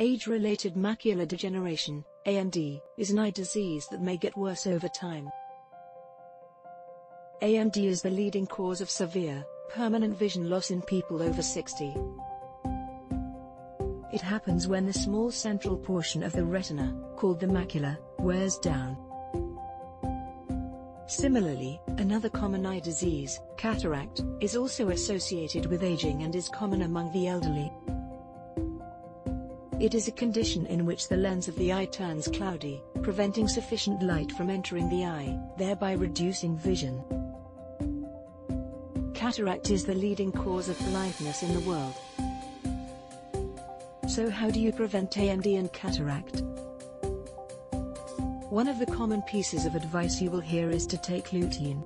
Age-related macular degeneration, AMD, is an eye disease that may get worse over time. AMD is the leading cause of severe, permanent vision loss in people over 60. It happens when the small central portion of the retina, called the macula, wears down. Similarly, another common eye disease, cataract, is also associated with aging and is common among the elderly. It is a condition in which the lens of the eye turns cloudy, preventing sufficient light from entering the eye, thereby reducing vision. Cataract is the leading cause of blindness in the world. So how do you prevent AMD and cataract? One of the common pieces of advice you will hear is to take lutein.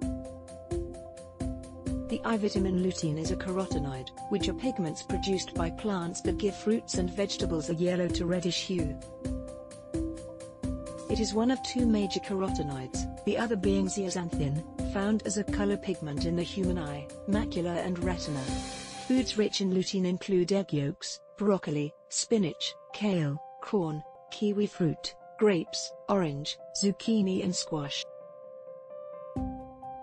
The eye vitamin lutein is a carotenoid, which are pigments produced by plants that give fruits and vegetables a yellow to reddish hue. It is one of two major carotenoids, the other being zeaxanthin, found as a color pigment in the human eye, macula and retina. Foods rich in lutein include egg yolks, broccoli, spinach, kale, corn, kiwi fruit, grapes, orange, zucchini and squash.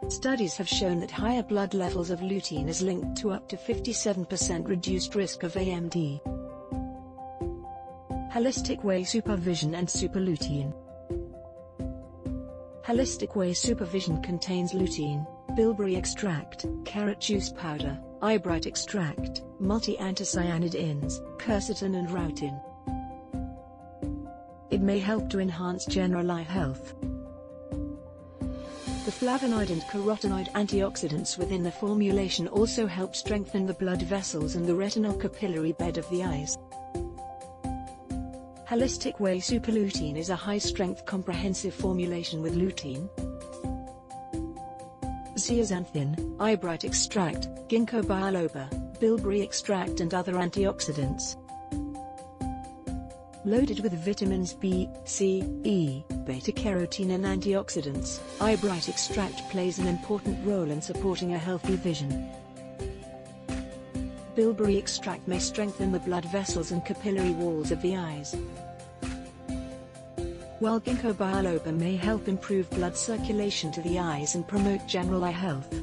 Studies have shown that higher blood levels of lutein is linked to up to 57% reduced risk of AMD. Holistic Way Supervision and Super Lutein. Holistic Way Supervision contains lutein, bilberry extract, carrot juice powder, eyebright extract, multi-anticyanidins, quercetin and rutin. It may help to enhance general eye health. The flavonoid and carotenoid antioxidants within the formulation also help strengthen the blood vessels and the retinal capillary bed of the eyes. Holistic Way Super Lutein is a high-strength comprehensive formulation with lutein, zeaxanthin, eyebright extract, ginkgo biloba, bilberry extract and other antioxidants. Loaded with vitamins B, C, E, beta-carotene and antioxidants, eyebright extract plays an important role in supporting a healthy vision. Bilberry extract may strengthen the blood vessels and capillary walls of the eyes, while ginkgo biloba may help improve blood circulation to the eyes and promote general eye health.